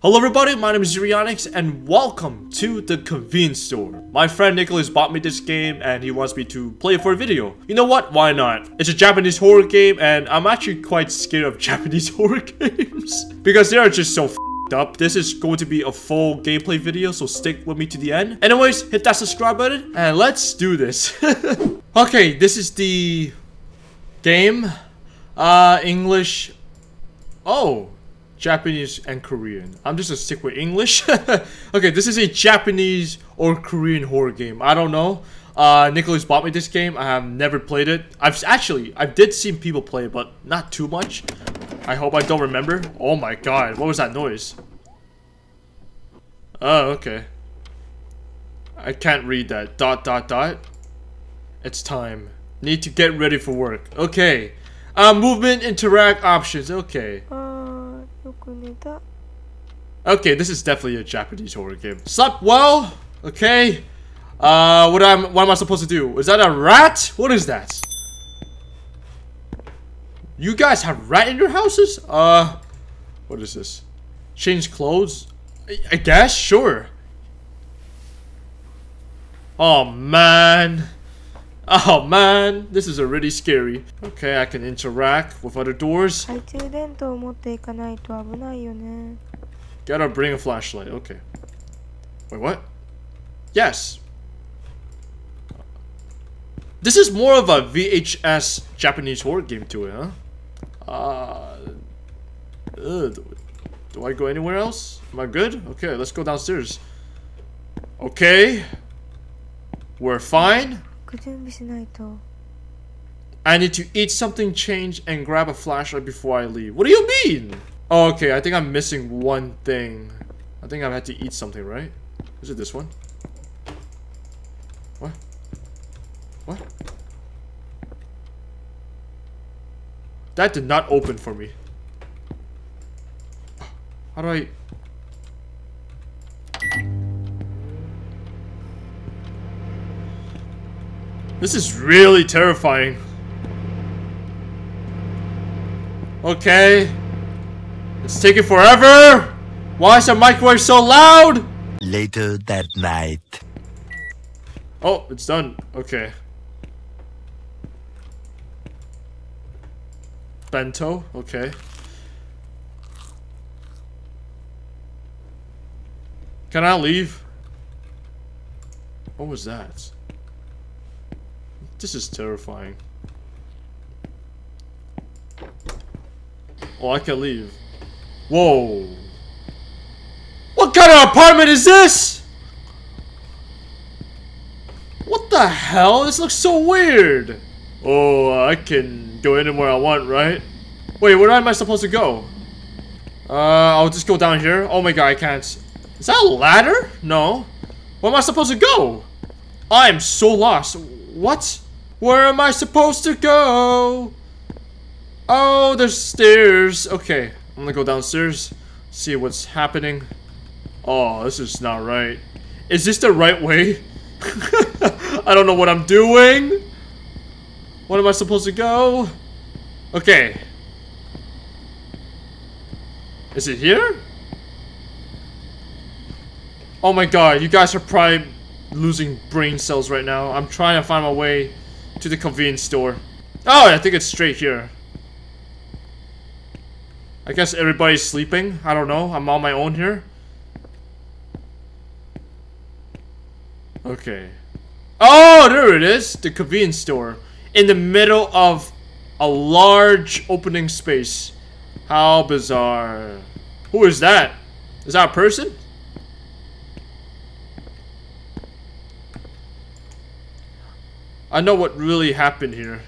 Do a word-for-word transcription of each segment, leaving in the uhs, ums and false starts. Hello everybody, my name is Xerionix and welcome to The Convenience Store. My friend Nicholas bought me this game and he wants me to play it for a video. You know what? Why not? It's a Japanese horror game and I'm actually quite scared of Japanese horror games because they are just so f***ed up. This is going to be a full gameplay video, so stick with me to the end. Anyways, hit that subscribe button and let's do this. Okay, this is the game. Uh, English. Oh. Japanese and Korean. I'm just gonna stick with English. Okay, this is a Japanese or Korean horror game. I don't know. Uh, Nicholas bought me this game. I have never played it. I've actually, I did see people play it, but not too much. I hope I don't remember. Oh my god, what was that noise? Oh, okay. I can't read that. Dot, dot, dot. It's time. Need to get ready for work. Okay. Uh, movement, interact, options. Okay. Okay, this is definitely a Japanese horror game. Slept well, okay. Uh, what am what am I supposed to do? Is that a rat? What is that? You guys have rat in your houses? Uh, what is this? Change clothes? I, I guess, sure. Oh man, oh man, this is already scary. Okay, I can interact with other doors. Gotta bring a flashlight, okay. Wait, what? Yes! This is more of a V H S Japanese horror game to it, huh? Uh, uh, do I go anywhere else? Am I good? Okay, let's go downstairs. Okay. We're fine. I need to eat something, change, and grab a flashlight before I leave. What do you mean? Oh, okay, I think I'm missing one thing. I think I've had to eat something, right? Is it this one? What? What? That did not open for me. How do I... This is really terrifying. Okay. It's taking forever! Why is the microwave so loud? Later that night. Oh, it's done. Okay. Bento? Okay. Can I leave? What was that? This is terrifying. Oh, I can leave. Whoa. What kind of apartment is this? What the hell? This looks so weird. Oh, I can go anywhere I want, right? Wait, where am I supposed to go? Uh, I'll just go down here. Oh my god, I can't. Is that a ladder? No. Where am I supposed to go? I am so lost. What? Where am I supposed to go? Oh, there's stairs. Okay. I'm gonna go downstairs, see what's happening. Oh, this is not right. Is this the right way? I don't know what I'm doing. What am I supposed to go? Okay. Is it here? Oh my god, you guys are probably losing brain cells right now. I'm trying to find my way to the convenience store. Oh, I think it's straight here. I guess everybody's sleeping. I don't know. I'm on my own here. Okay. Oh, there it is. The convenience store. In the middle of a large opening space. How bizarre. Who is that? Is that a person? I know what really happened here.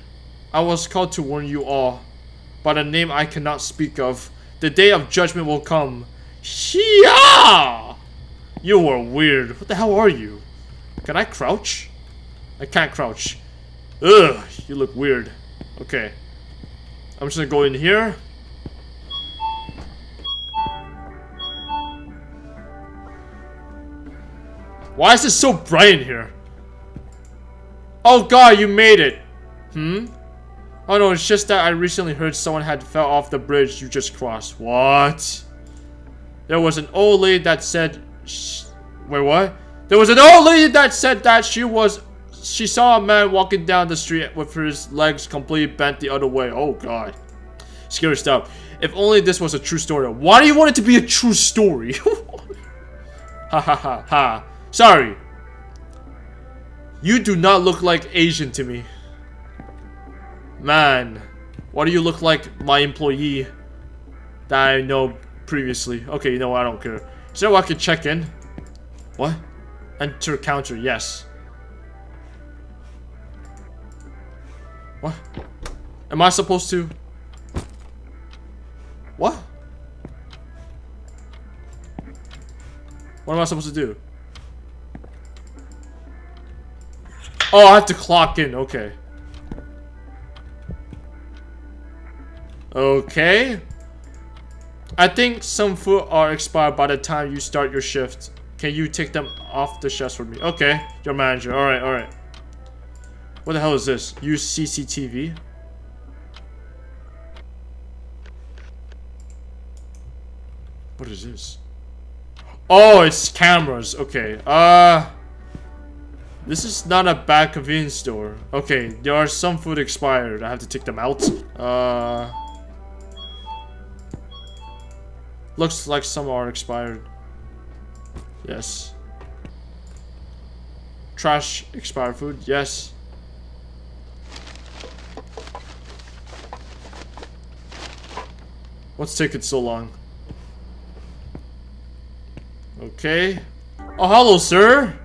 I was called to warn you all. By the name I cannot speak of, the day of judgment will come. Shia! You are weird. What the hell are you? Can I crouch? I can't crouch. Ugh, you look weird. Okay. I'm just gonna go in here. Why is it so bright in here? Oh god, you made it. Hmm? Oh no, it's just that I recently heard someone had fell off the bridge you just crossed. What? There was an old lady that said... Sh Wait, what? There was an old lady that said that she was... She saw a man walking down the street with his legs completely bent the other way. Oh, God. Scary stuff. If only this was a true story. Why do you want it to be a true story? Ha ha ha ha. Sorry. You do not look like Asian to me. Man. Why do you look like my employee that I know previously? Okay, you know what? I don't care. So I can check in. What? Enter counter. Yes. What? Am I supposed to? What? What am I supposed to do? Oh, I have to clock in. Okay. Okay. I think some food are expired by the time you start your shift. Can you take them off the shelves for me? Okay, your manager. All right, all right. What the hell is this? Use C C T V. What is this? Oh, it's cameras. Okay. Uh, this is not a bad convenience store. Okay, there are some food expired. I have to take them out. Uh, looks like some are expired. Yes. Trash expired food. Yes. What's taking so long? Okay. Oh, hello, sir.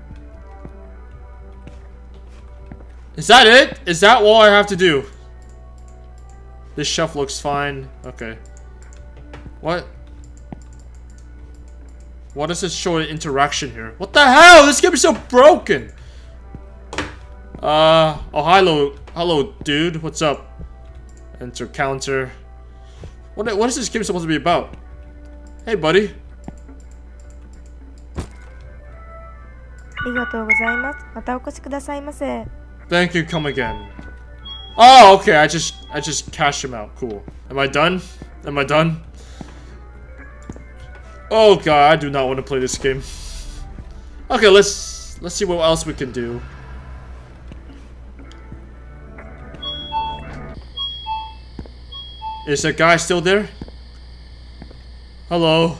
Is that it? Is that all I have to do? This shelf looks fine. Okay. What? What does this show an interaction here? What the hell? This game is so broken. Uh oh, hello, hello, dude. What's up? Enter counter. What what is this game supposed to be about? Hey, buddy. Thank you. Come again. Oh, okay. I just I just cashed him out. Cool. Am I done? Am I done? Oh god, I do not want to play this game. Okay, let's let's see what else we can do. Is that guy still there? Hello.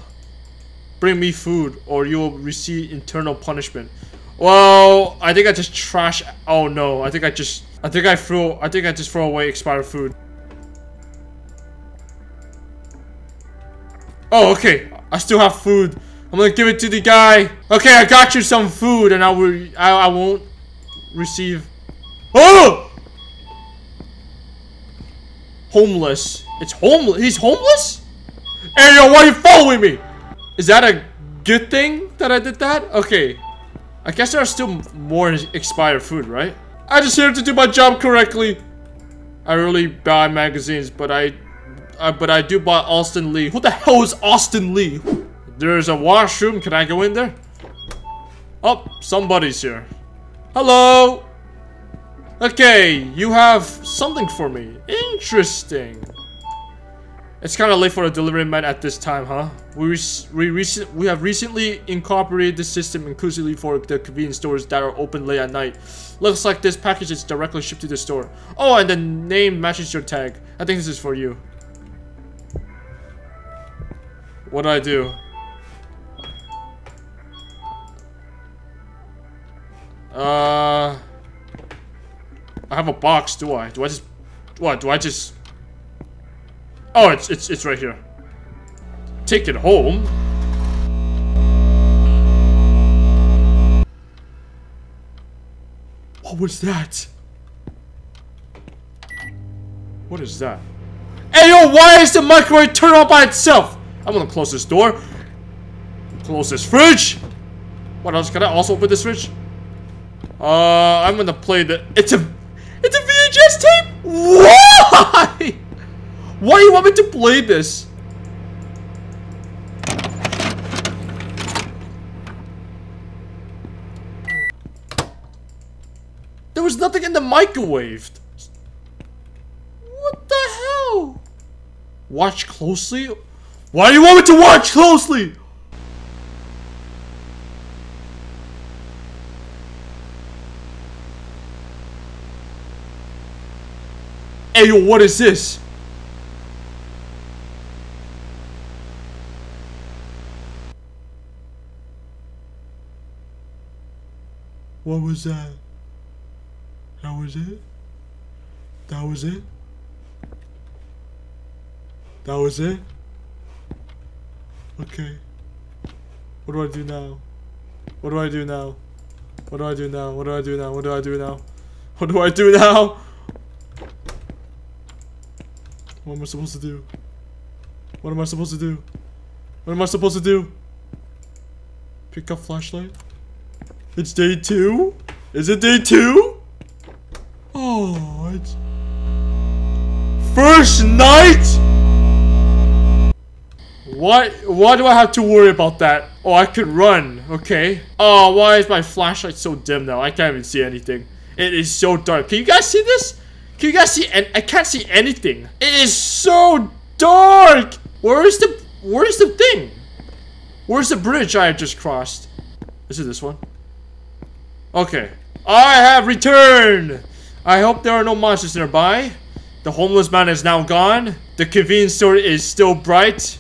Bring me food or you will receive internal punishment. Well, I think I just trash. Oh no, I think I just I think I threw I think I just threw away expired food. Oh, okay. I still have food. I'm gonna give it to the guy. Okay, I got you some food, and I will. I, I won't receive. Oh, homeless. It's homeless. He's homeless. Hey, yo, why are you following me? Is that a good thing that I did that? Okay. I guess there are still more expired food, right? I just here to do my job correctly. I rarely buy magazines, but I. Uh, but I do buy Austin Lee. Who the hell is Austin Lee? There's a washroom. Can I go in there? Oh, somebody's here. Hello. Okay, you have something for me. Interesting. It's kind of late for a delivery man at this time, huh? We re we recent we have recently incorporated this system inclusively for the convenience stores that are open late at night. Looks like this package is directly shipped to the store. Oh, and the name matches your tag. I think this is for you. What do I do? Uh, I have a box, do I? Do I just what? Do I just Oh, it's it's it's right here. Take it home. What was that? What is that? Hey yo, why is the microwave turned on by itself? I'm gonna close this door. Close this fridge. What else? Can I also open this fridge? Uh, I'm gonna play the. It's a. It's a V H S tape. Why? Why do you want me to play this? There was nothing in the microwave. What the hell? Watch closely. Why do you want me to watch closely? Hey, yo, what is this? What was that? That was it? That was it? That was it? Okay. What do I do now? What do I do now? What do I do now? What do I do now? What do I do now? What do I do now? What am I supposed to do? What am I supposed to do? What am I supposed to do? Pick up flashlight? It's day two? Is it day two? Oh, it's... First night? Why, why do I have to worry about that? Oh, I could run, okay. Oh, why is my flashlight so dim now? I can't even see anything. It is so dark. Can you guys see this? Can you guys see? And I can't see anything. It is so dark. Where is the, where is the thing? Where's the bridge I just crossed? Is it this one? Okay. I have returned! I hope there are no monsters nearby. The homeless man is now gone. The convenience store is still bright.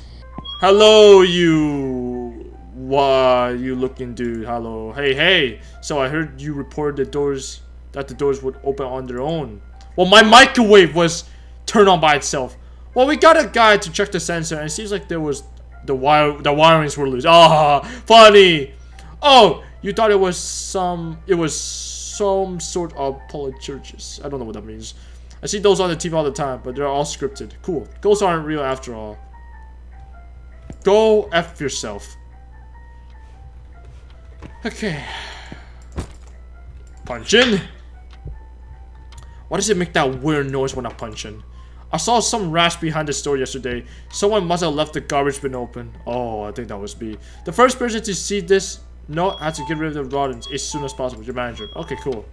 Hello, you... What you looking dude? Hello. Hey, hey. So I heard you reported the doors... That the doors would open on their own. Well, my microwave was turned on by itself. Well, we got a guy to check the sensor, and it seems like there was... The wire... The wirings were loose. Ah, funny! Oh! You thought it was some, it was some sort of polychurches. I don't know what that means. I see those on the T V all the time, but they're all scripted. Cool. Ghosts aren't real after all. Go F yourself. Okay. Punch in. Why does it make that weird noise when I punch in? I saw some rats behind the store yesterday. Someone must have left the garbage bin open. Oh, I think that was me. The first person to see this... No, I have to get rid of the rodents as soon as possible. Your manager. Okay, cool.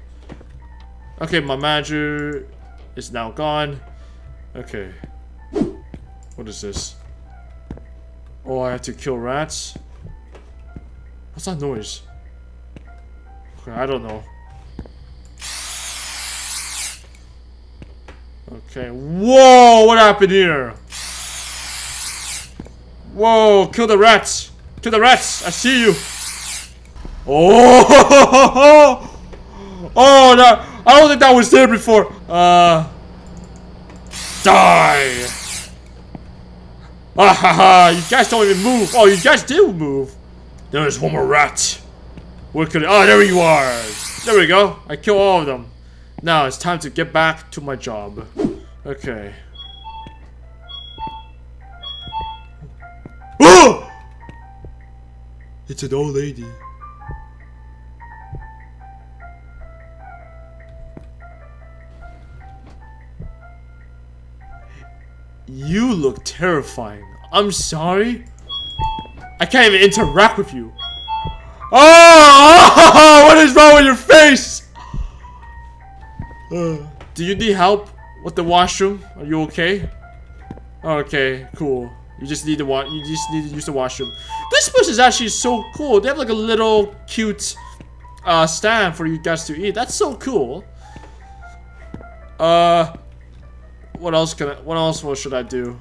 Okay, my manager is now gone. Okay. What is this? Oh, I have to kill rats? What's that noise? Okay, I don't know. Okay. Whoa, what happened here? Whoa, kill the rats. Kill the rats. I see you. Oh, oh, that, I don't think that was there before. Uh, die. Ah, ha, ha, you guys don't even move. Oh, you guys do move. There is one more rat. Where could it? Oh, there you are. There we go. I kill all of them. Now it's time to get back to my job. Okay. Oh! It's an old lady. You look terrifying. I'm sorry. I can't even interact with you. Oh! What is wrong with your face? Uh, do you need help with the washroom? Are you okay? Okay, cool. You just need to wa- You just need to use the washroom. This place is actually so cool. They have like a little cute uh, stand for you guys to eat. That's so cool. Uh. What else can I, what else what should I do?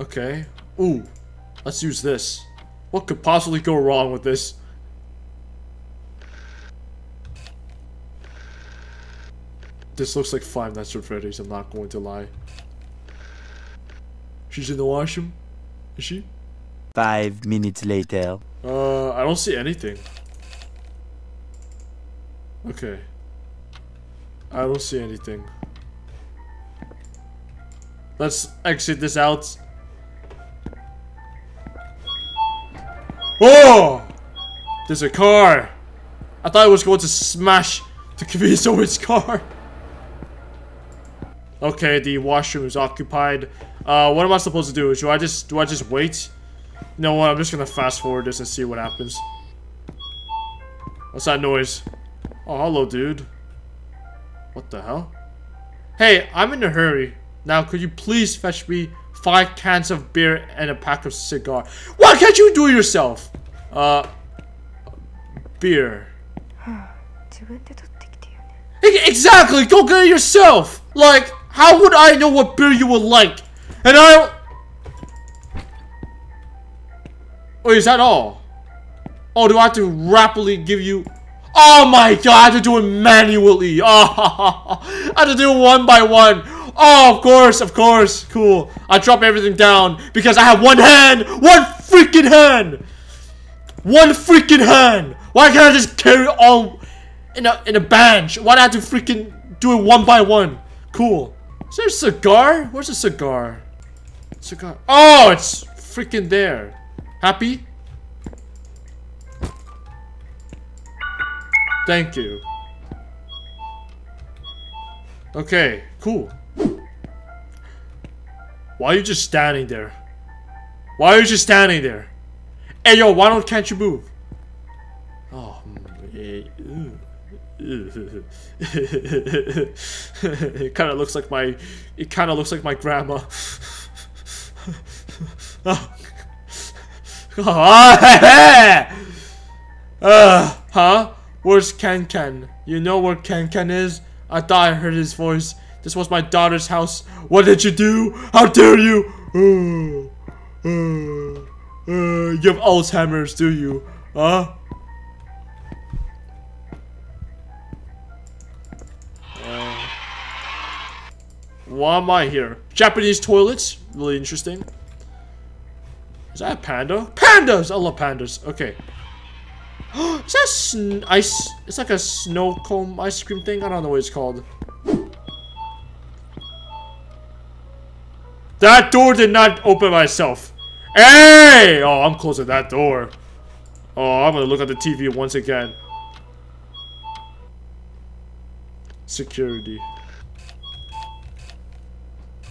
Okay. Ooh. Let's use this. What could possibly go wrong with this? This looks like Five Nights at Freddy's, I'm not going to lie. She's in the washroom? Is she? Five minutes later. Uh, I don't see anything. Okay. I don't see anything. Let's exit this out. Oh! There's a car! I thought I was going to smash the convenience store's car. Okay, the washroom is occupied. Uh, what am I supposed to do? Do I just do I just wait? You know what? I'm just gonna fast forward this and see what happens. What's that noise? Oh, hello, dude. What the hell? Hey, I'm in a hurry. Now, could you please fetch me five cans of beer and a pack of cigar? Why can't you do it yourself? Uh, beer. Exactly! Go get it yourself! Like, how would I know what beer you would like? And I don't... Wait, is that all? Oh, do I have to rapidly give you... Oh my god, I have to do it manually! Oh, I have to do it one by one! Oh, of course, of course! Cool. I drop everything down because I have one hand! One freaking hand! One freaking hand! Why can't I just carry all... In a, in a bench. Why'd I have to freaking do it one by one? Cool. Is there a cigar? Where's the cigar? Cigar. Oh, it's freaking there. Happy? Thank you. Okay, cool. Why are you just standing there? Why are you just standing there? Hey, yo, why don't can't you move? Oh, hey, ew. It kind of looks like my it kind of looks like my grandma. Oh. uh, huh? Where's Ken Ken? You know where Ken Ken is? I thought I heard his voice. This was my daughter's house. What did you do? How dare you? Oh, oh, oh. You have Alzheimer's, do you? Huh? Why am I here? Japanese toilets? Really interesting. Is that a panda? Pandas! I love pandas. Okay. Is that sn ice? It's like a snow cone ice cream thing? I don't know what it's called. That door did not open myself. Hey! Oh, I'm closing that door. Oh, I'm gonna look at the T V once again. Security.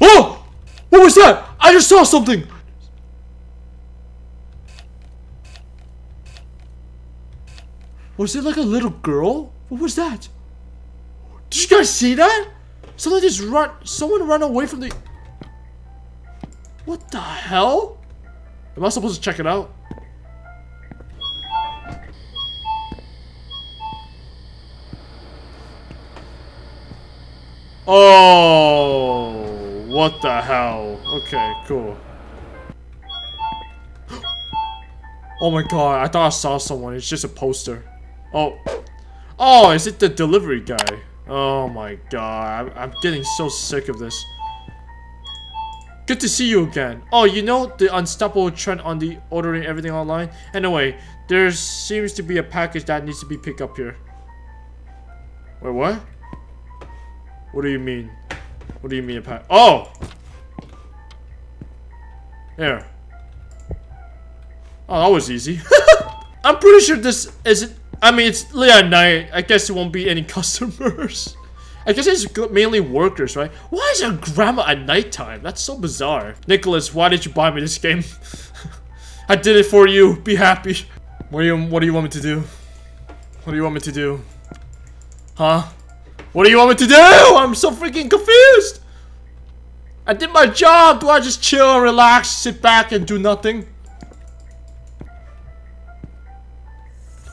Oh! What was that? I just saw something! Was it like a little girl? What was that? Did you guys see that? Someone just run- someone ran away from the- What the hell? Am I supposed to check it out? Oh... What the hell? Okay, cool. Oh my god, I thought I saw someone. It's just a poster. Oh. Oh, is it the delivery guy? Oh my god, I'm, I'm getting so sick of this. Good to see you again. Oh, you know the unstoppable trend on the ordering everything online? Anyway, there seems to be a package that needs to be picked up here. Wait, what? What do you mean? What do you mean a pack? Oh! There. Oh, that was easy. I'm pretty sure this isn't... I mean, it's late at night. I guess it won't be any customers. I guess it's mainly workers, right? Why is there a grandma at nighttime? That's so bizarre. Nicholas, why did you buy me this game? I did it for you. Be happy. What do you, what do you want me to do? What do you want me to do? Huh? What do you want me to do? I'm so freaking confused! I did my job! Do I just chill and relax, sit back and do nothing?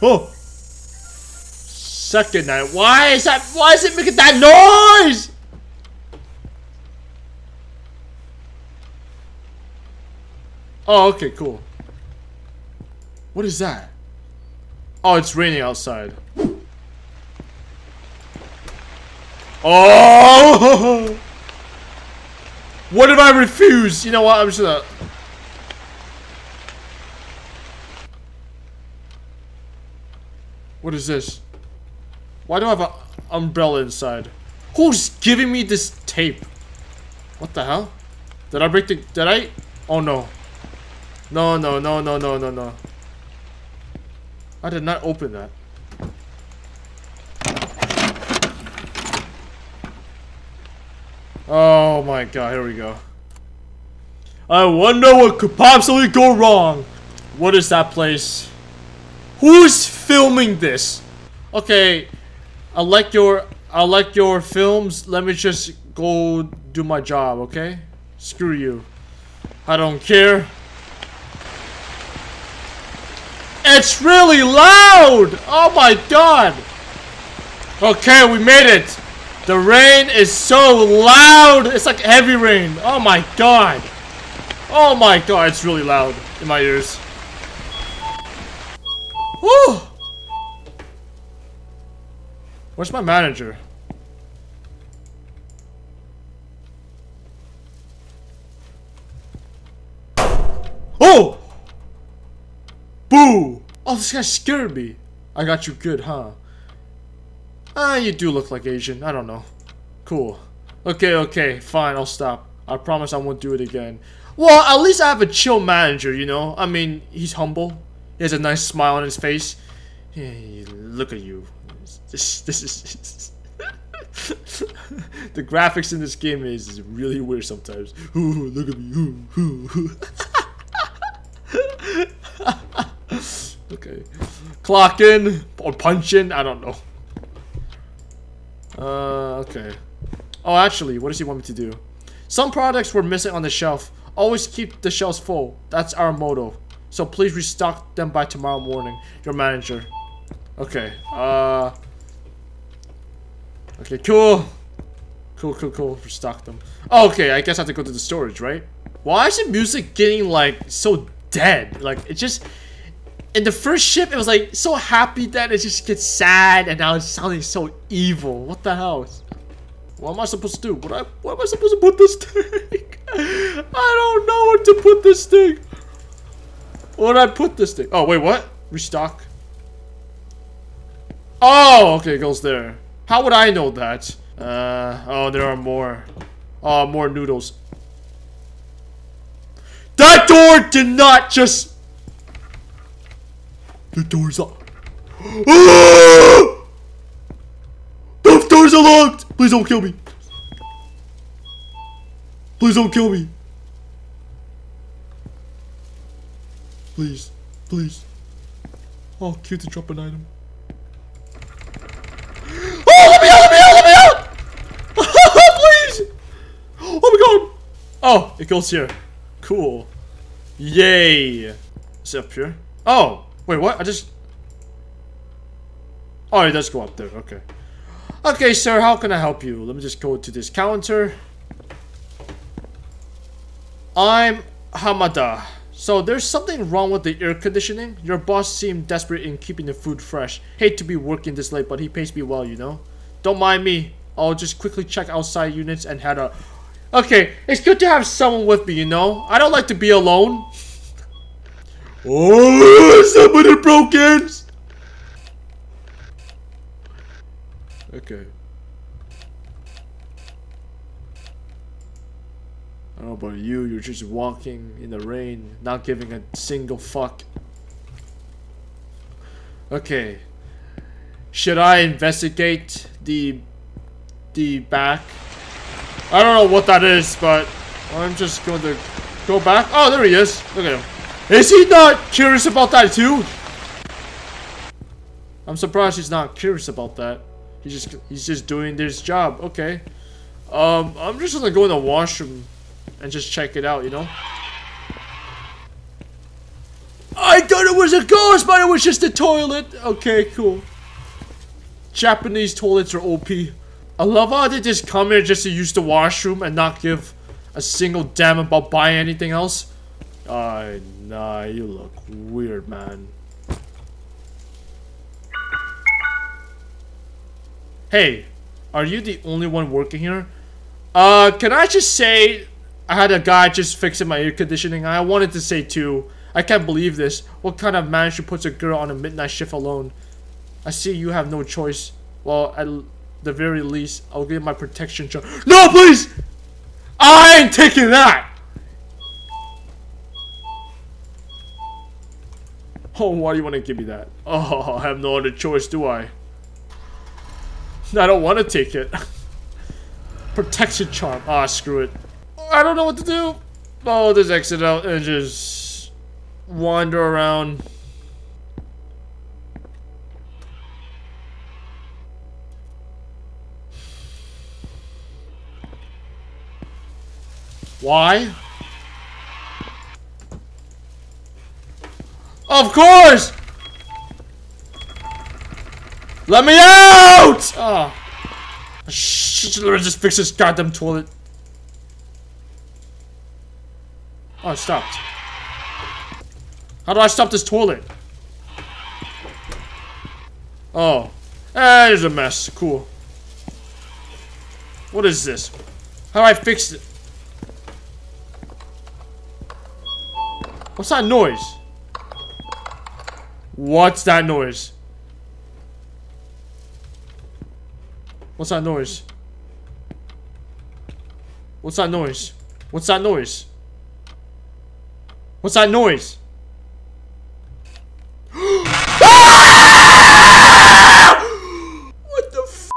Oh! Second night. Why is that? Why is it making that noise? Oh, okay, cool. What is that? Oh, it's raining outside. Oh! What if I refuse? You know what? I'm just gonna. What is this? Why do I have an umbrella inside? Who's giving me this tape? What the hell? Did I break the. Did I? Oh no. No, no, no, no, no, no, no. I did not open that. Oh my god, here we go. I wonder what could possibly go wrong. What is that place? Who's filming this? Okay, I like your I like your films. Let me just go do my job, okay? Screw you. I don't care. It's really loud! Oh my god! Okay, we made it! The rain is so loud! It's like heavy rain! Oh my god! Oh my god, it's really loud in my ears. Woo! Where's my manager? Oh! Boo! Oh, this guy scared me. I got you good, huh? Ah, you do look like Asian. I don't know. Cool. Okay, okay, fine, I'll stop. I promise I won't do it again. Well, at least I have a chill manager, you know? I mean, he's humble. He has a nice smile on his face. Hey, look at you. This, this is... The graphics in this game is, is really weird sometimes. Ooh, look at me. Ooh, ooh. Okay. Clock in or punch in? I don't know. Uh, okay. Oh, actually, what does he want me to do? Some products were missing on the shelf. Always keep the shelves full. That's our motto. So please restock them by tomorrow morning. Your manager. Okay. Uh. Okay, cool. Cool, cool, cool. Restock them. Oh, okay, I guess I have to go to the storage, right? Why is the music getting, like, so dead? Like, it just... In the first ship, it was like so happy, that it just gets sad, and now it's sounding so evil. What the hell? What am I supposed to do? What, I, what am I supposed to put this thing? I don't know where to put this thing. Where did I put this thing? Oh, wait, what? Restock. Oh, okay, it goes there. How would I know that? Uh, oh, there are more. Oh, more noodles. That door did not just... The door's locked. Ah! The doors are locked! Please don't kill me. Please don't kill me. Please. Please. Oh, cute to drop an item. Oh, let me out! Let me out! Let me out! Please! Oh my god! Oh, it goes here. Cool. Yay. Is it up here? Oh! Wait, what? I just... Oh, it does go up there. Okay. Okay, sir, how can I help you? Let me just go to this counter. I'm Hamada. So, there's something wrong with the air conditioning. Your boss seemed desperate in keeping the food fresh. Hate to be working this late, but he pays me well, you know? Don't mind me. I'll just quickly check outside units and head out. Okay, it's good to have someone with me, you know? I don't like to be alone. Oh, somebody broke in! Okay. I don't know about you, you're just walking in the rain, not giving a single fuck. Okay. Should I investigate the... the back? I don't know what that is, but I'm just going to go back. Oh, there he is! Look at him. Is he not curious about that too? I'm surprised he's not curious about that. He's just he's just doing his job. Okay. Um, I'm just gonna go in the washroom and just check it out, you know? I thought it was a ghost, but it was just a toilet. Okay, cool. Japanese toilets are O P. I love how they just come here just to use the washroom and not give a single damn about buying anything else. Uh, nah, you look weird, man. Hey, are you the only one working here? Uh, can I just say I had a guy just fixing my air conditioning. I wanted to say too. I can't believe this. What kind of manager puts a girl on a midnight shift alone? I see you have no choice. Well, at the very least, I'll give my protection charge. No, please! I ain't taking that! Oh, why do you want to give me that? Oh, I have no other choice, do I? I don't want to take it. Protection charm. Ah, screw it. I don't know what to do. Oh, just exit out and just wander around. Why? Of course! Let me out! Oh. Shh, let's just fix this goddamn toilet. Oh, it stopped. How do I stop this toilet? Oh. Eh, it is a mess. Cool. What is this? How do I fix it? What's that noise? What's that noise? What's that noise? What's that noise? What's that noise? What's that noise? What the f?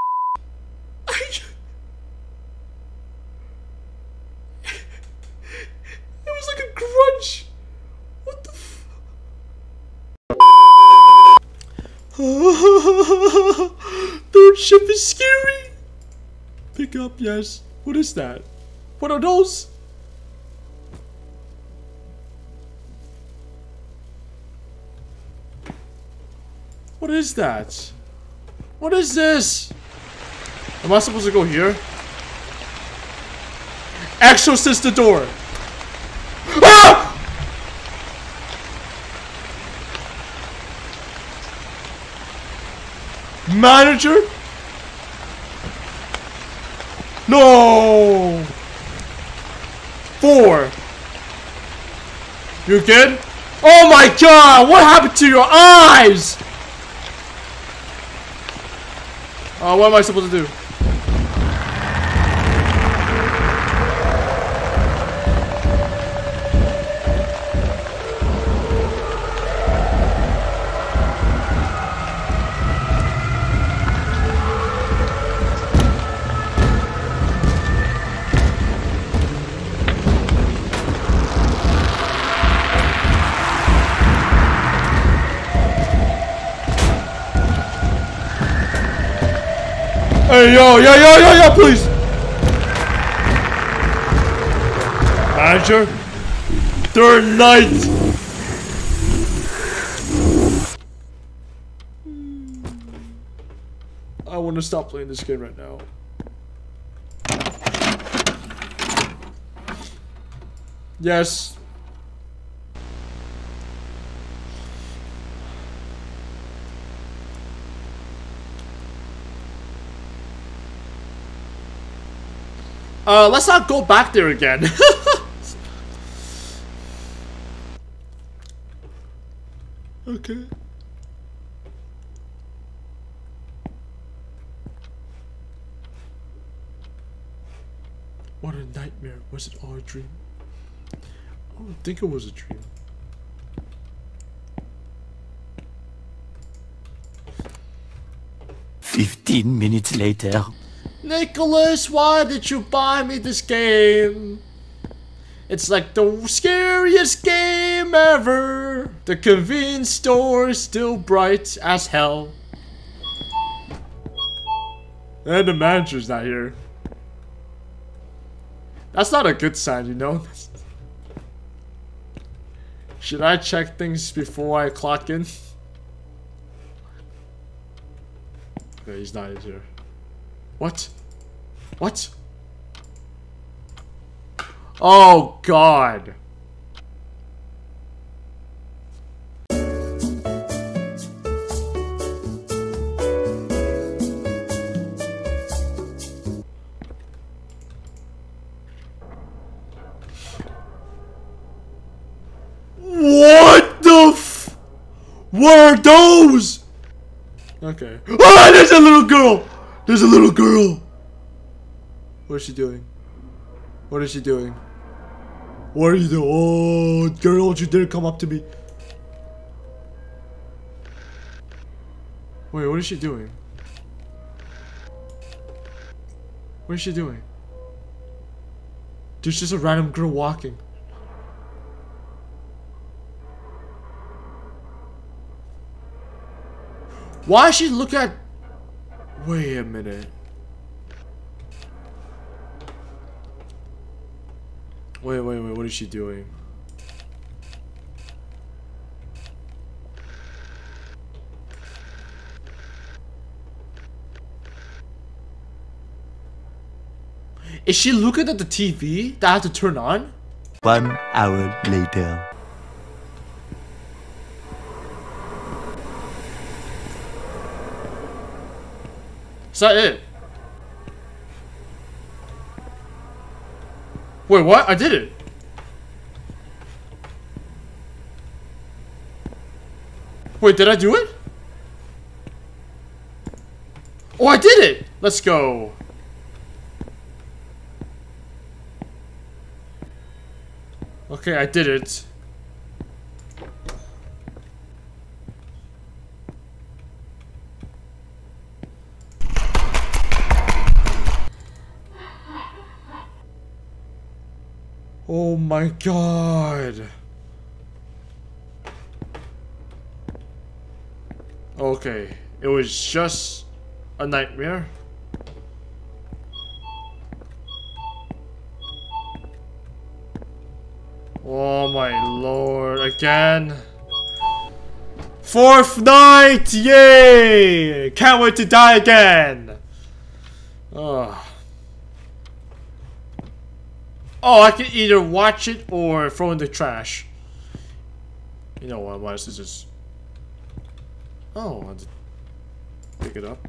It was like a crunch. What the f? Third ship is scary. Pick up, yes. What is that? What are those? What is that? What is this? Am I supposed to go here? Exorcist the door! Ah! Manager? No! Four! You good? Oh my god! What happened to your eyes? Oh, uh, what am I supposed to do? Hey, yo, yo, yo, yo, yo, please! Manager? Third night! I want to stop playing this game right now. Yes. Uh, let's not go back there again. Okay. What a nightmare. Was it all a dream? I don't think it was a dream. Fifteen minutes later. Nicholas, why did you buy me this game? It's like the scariest game ever. The convenience store is still bright as hell. And the manager's not here. That's not a good sign, you know? Should I check things before I clock in? Okay, he's not here. What? What? Oh, God. What the f- were those? Okay. Ah, there's a little girl. There's a little girl! What is she doing? What is she doing? What are you doing? Oh, girl, you dare come up to me. Wait, what is she doing? What is she doing? There's just a random girl walking. Why is she looking at... Wait a minute. Wait, wait, wait, what is she doing? Is she looking at the T V that I have to turn on? One hour later. Is that it? Wait, what? I did it. Wait, did I do it? Oh, I did it! Let's go. Okay, I did it. Oh my god. Okay, it was just a nightmare. Oh my lord, again. Fourth night, yay! Can't wait to die again. Oh. Oh, I can either watch it or throw in the trash. You know what, why is this just... Oh, I'll just pick it up.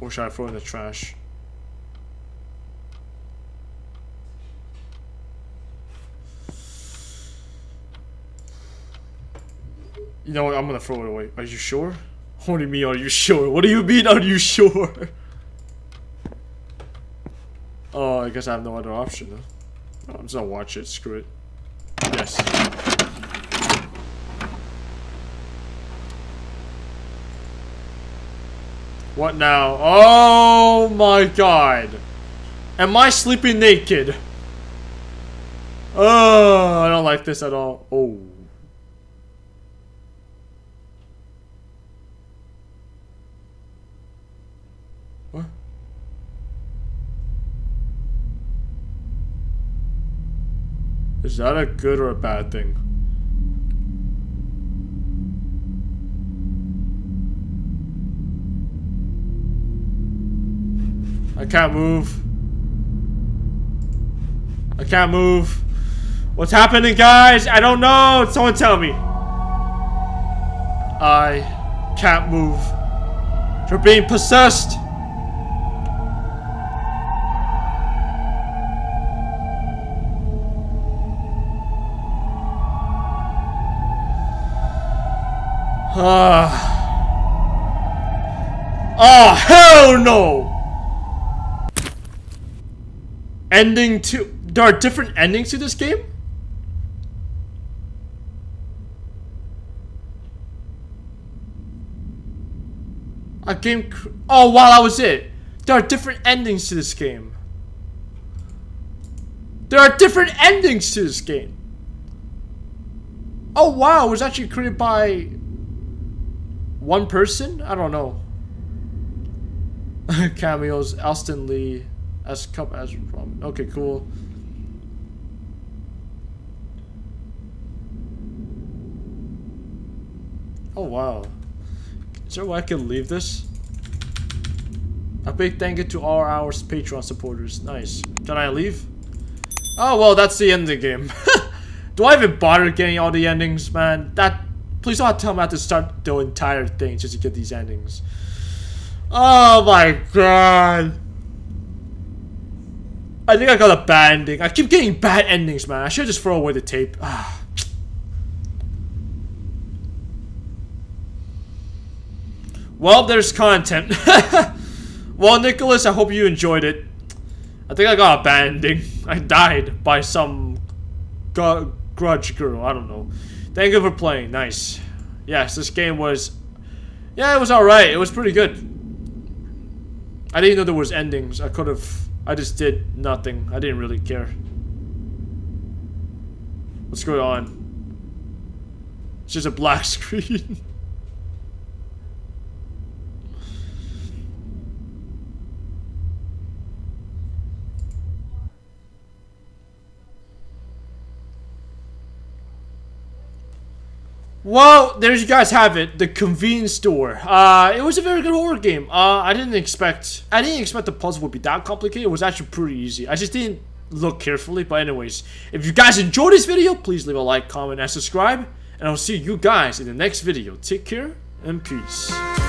Or should I throw in the trash? You know what, I'm gonna throw it away. Are you sure? What do you mean, are you sure? What do you mean, are you sure? Oh, I guess I have no other option, huh? Oh, I'm just gonna watch it, screw it. Yes. What now? Oh my god! Am I sleeping naked? Oh, I don't like this at all. Oh. Is that a good or a bad thing? I can't move. I can't move. What's happening, guys? I don't know. Someone tell me. I can't move. You're being possessed. Uh, oh, hell no! Ending to... There are different endings to this game? A game... Cr oh, wow, that was it. There are different endings to this game. There are different endings to this game. Oh, wow, it was actually created by... one person? I don't know. Cameos, Alston Lee, S Cup, as Ramen. Okay, cool. Oh, wow. Is there a way I can leave this? A big thank you to all our Patreon supporters. Nice. Can I leave? Oh, well, that's the end of the game. Do I even bother getting all the endings, man? That... Please don't tell me I have to start the entire thing just to get these endings. Oh my god. I think I got a bad ending. I keep getting bad endings, man. I should just throw away the tape. Ah. Well, there's content. Well, Nicholas, I hope you enjoyed it. I think I got a bad ending. I died by some gr- grudge girl. I don't know. Thank you for playing. Nice. Yes, this game was... Yeah, it was alright. It was pretty good. I didn't know there was endings. I could have... I just did nothing. I didn't really care. What's going on? It's just a black screen. Well, there you guys have it, The Convenience Store. Uh, it was a very good horror game. Uh, I didn't expect, I didn't expect the puzzle would be that complicated. It was actually pretty easy. I just didn't look carefully. But anyways, if you guys enjoyed this video, please leave a like, comment, and subscribe. And I'll see you guys in the next video. Take care and peace.